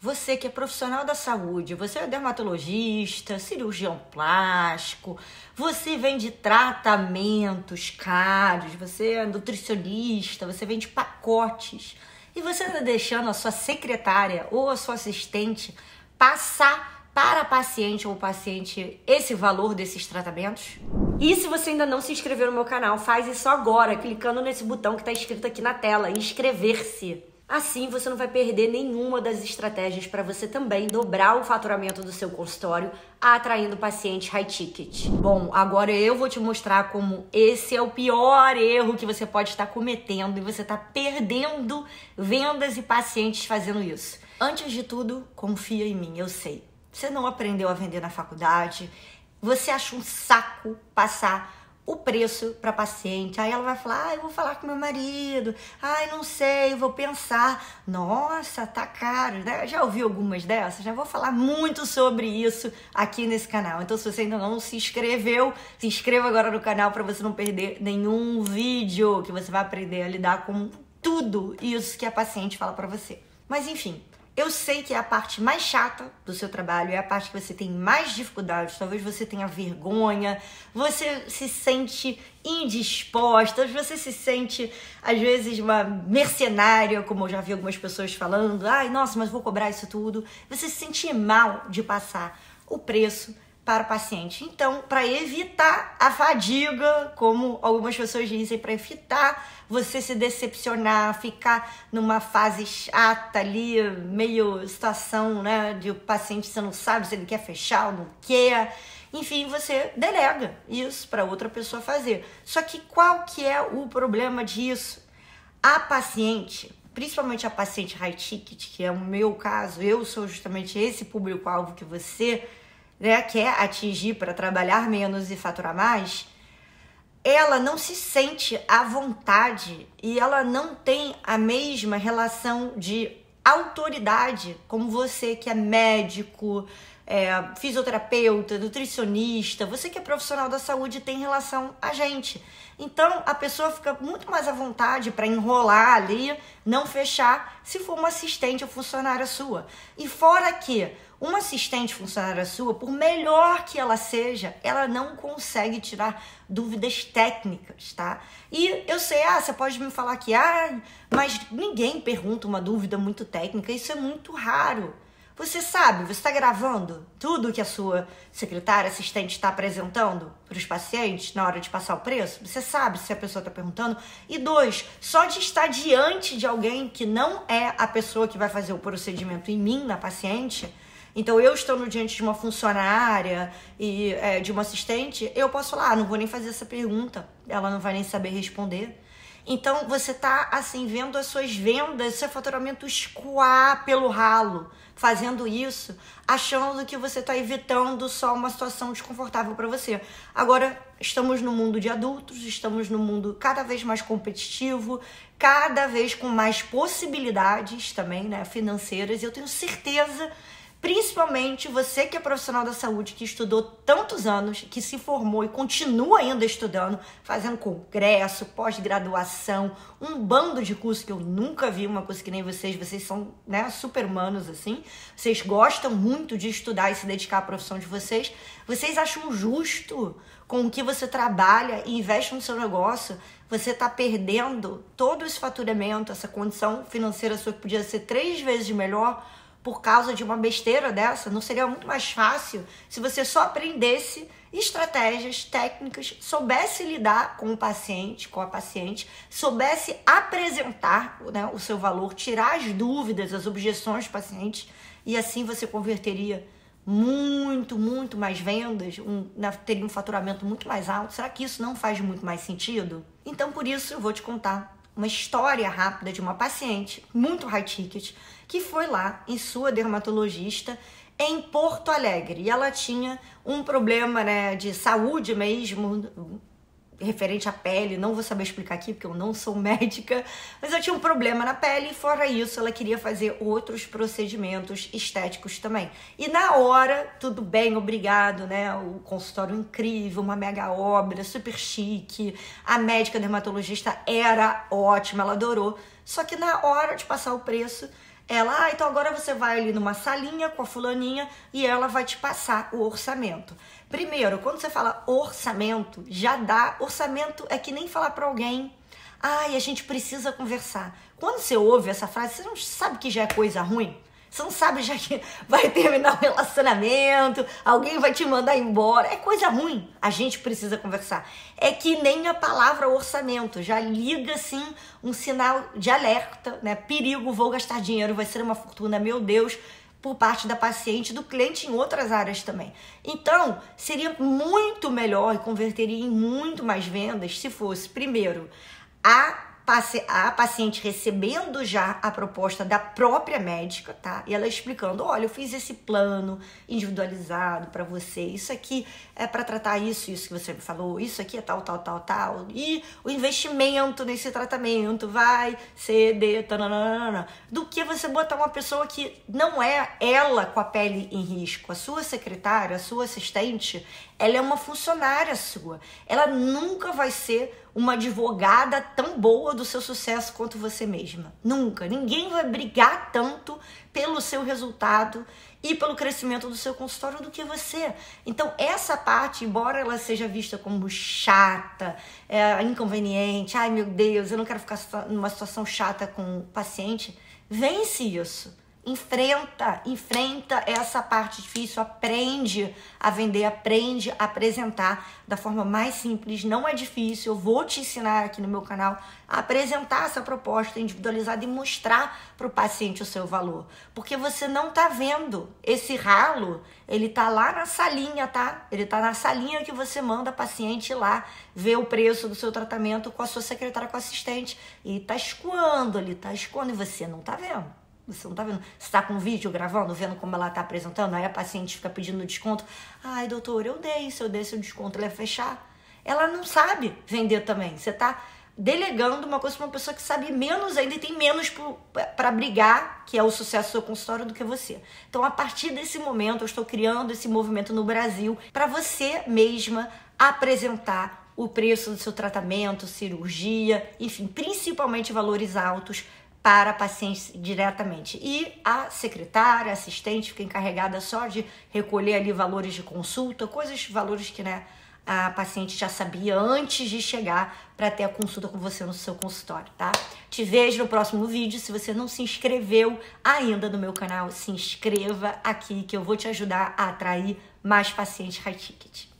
Você que é profissional da saúde, você é dermatologista, cirurgião plástico, você vende tratamentos caros, você é nutricionista, você vende pacotes e você está deixando a sua secretária ou a sua assistente passar para a paciente ou paciente esse valor desses tratamentos? E se você ainda não se inscreveu no meu canal, faz isso agora, clicando nesse botão que está escrito aqui na tela, inscrever-se. Assim, você não vai perder nenhuma das estratégias para você também dobrar o faturamento do seu consultório, atraindo pacientes high ticket. Bom, agora eu vou te mostrar como esse é o pior erro que você pode estar cometendo e você está perdendo vendas e pacientes fazendo isso. Antes de tudo, confia em mim, eu sei. Você não aprendeu a vender na faculdade, você acha um saco passar o preço para paciente. Aí ela vai falar, ah, eu vou falar com meu marido, ai, não sei, eu vou pensar, nossa, tá caro, né? Já ouvi algumas dessas, já vou falar muito sobre isso aqui nesse canal. Então, se você ainda não se inscreveu, se inscreva agora no canal para você não perder nenhum vídeo, que você vai aprender a lidar com tudo isso que a paciente fala para você. Mas, enfim, eu sei que é a parte mais chata do seu trabalho, é a parte que você tem mais dificuldades, talvez você tenha vergonha, você se sente indisposta, você se sente, às vezes, uma mercenária, como eu já vi algumas pessoas falando, ai, nossa, mas vou cobrar isso tudo. Você se sente mal de passar o preço para o paciente. Então, para evitar a fadiga, como algumas pessoas dizem, para evitar você se decepcionar, ficar numa fase chata ali, meio situação, né, de o paciente, você não sabe se ele quer fechar ou não quer. Enfim, você delega isso para outra pessoa fazer. Só que qual que é o problema disso? A paciente, principalmente a paciente high ticket, que é o meu caso, eu sou justamente esse público-alvo que você, né, quer atingir para trabalhar menos e faturar mais, ela não se sente à vontade e ela não tem a mesma relação de autoridade como você que é médico, fisioterapeuta, nutricionista, você que é profissional da saúde tem relação a gente. Então, a pessoa fica muito mais à vontade para enrolar ali, não fechar, se for uma assistente ou funcionária sua. E fora que uma assistente funcionária sua, por melhor que ela seja, ela não consegue tirar dúvidas técnicas, tá? E eu sei, ah, você pode me falar que, ah, mas ninguém pergunta uma dúvida muito técnica, isso é muito raro. Você sabe, você está gravando tudo que a sua secretária, assistente está apresentando para os pacientes na hora de passar o preço? Você sabe se a pessoa está perguntando? E dois, só de estar diante de alguém que não é a pessoa que vai fazer o procedimento em mim, na paciente, então eu estou no diante de uma funcionária e de uma assistente, eu posso falar, ah, não vou nem fazer essa pergunta, ela não vai nem saber responder. Então você tá assim vendo as suas vendas, seu faturamento escoar pelo ralo, fazendo isso, achando que você tá evitando só uma situação desconfortável para você. Agora estamos no mundo de adultos, estamos no mundo cada vez mais competitivo, cada vez com mais possibilidades também, né, financeiras. E eu tenho certeza, principalmente você que é profissional da saúde, que estudou tantos anos, que se formou e continua ainda estudando, fazendo congresso, pós-graduação, um bando de curso que eu nunca vi, uma coisa que nem vocês, vocês são, né, super humanos assim, vocês gostam muito de estudar e se dedicar à profissão de vocês, vocês acham justo com o que você trabalha e investe no seu negócio, você está perdendo todo esse faturamento, essa condição financeira sua que podia ser 3 vezes melhor, por causa de uma besteira dessa? Não seria muito mais fácil se você só aprendesse estratégias, técnicas, soubesse lidar com o paciente, com a paciente, soubesse apresentar, né, o seu valor, tirar as dúvidas, as objeções do paciente, e assim você converteria muito mais vendas, teria um faturamento muito mais alto. Será que isso não faz muito mais sentido? Então, por isso, eu vou te contar uma história rápida de uma paciente, muito high ticket, que foi lá em sua dermatologista em Porto Alegre. E ela tinha um problema, né, de saúde mesmo, referente à pele, não vou saber explicar aqui porque eu não sou médica, mas ela tinha um problema na pele e fora isso ela queria fazer outros procedimentos estéticos também. E na hora, tudo bem, obrigado, né, o consultório incrível, uma mega obra, super chique, a médica dermatologista era ótima, ela adorou, só que na hora de passar o preço, Ela, ah, então agora você vai ali numa salinha com a fulaninha e ela vai te passar o orçamento. Primeiro, quando você fala orçamento, já dá. Orçamento é que nem falar pra alguém, ai, a gente precisa conversar. Quando você ouve essa frase, você não sabe que já é coisa ruim? Você não sabe já que vai terminar o relacionamento, alguém vai te mandar embora. É coisa ruim, a gente precisa conversar. É que nem a palavra orçamento, já liga assim um sinal de alerta, né? Perigo, vou gastar dinheiro, vai ser uma fortuna, meu Deus, por parte da paciente, do cliente em outras áreas também. Então, seria muito melhor e converteria em muito mais vendas se fosse, primeiro, a paciente recebendo já a proposta da própria médica, tá? E ela explicando, olha, eu fiz esse plano individualizado para você, isso aqui é para tratar isso, isso que você me falou, isso aqui é tal, tal, tal, tal, e o investimento nesse tratamento vai ser de tananana, do que você botar uma pessoa que não é ela com a pele em risco. A sua secretária, a sua assistente, ela é uma funcionária sua, ela nunca vai ser uma advogada tão boa do seu sucesso quanto você mesma. Nunca. Ninguém vai brigar tanto pelo seu resultado e pelo crescimento do seu consultório do que você. Então, essa parte, embora ela seja vista como chata, inconveniente, ai meu Deus, eu não quero ficar numa situação chata com o paciente, vence isso. Enfrenta essa parte difícil, aprende a vender, aprende a apresentar da forma mais simples, não é difícil, eu vou te ensinar aqui no meu canal a apresentar essa proposta individualizada e mostrar para o paciente o seu valor, porque você não tá vendo esse ralo, ele tá lá na salinha, tá? Ele tá na salinha que você manda a paciente ir lá ver o preço do seu tratamento com a sua secretária, com a assistente, e tá escoando ali, tá escoando, e você não tá vendo. Você não tá vendo? Você tá com um vídeo gravando, vendo como ela tá apresentando, aí a paciente fica pedindo desconto. Ai, doutor, se eu der seu desconto, ele vai fechar. Ela não sabe vender também. Você tá delegando uma coisa pra uma pessoa que sabe menos ainda e tem menos pra brigar, que é o sucesso do seu consultório, do que você. Então, a partir desse momento, eu estou criando esse movimento no Brasil pra você mesma apresentar o preço do seu tratamento, cirurgia, enfim, principalmente valores altos, para pacientes diretamente. E a secretária, assistente, fica encarregada só de recolher ali valores de consulta, valores que, né, a paciente já sabia antes de chegar para ter a consulta com você no seu consultório, tá? Te vejo no próximo vídeo. Se você não se inscreveu ainda no meu canal, se inscreva aqui que eu vou te ajudar a atrair mais pacientes high ticket.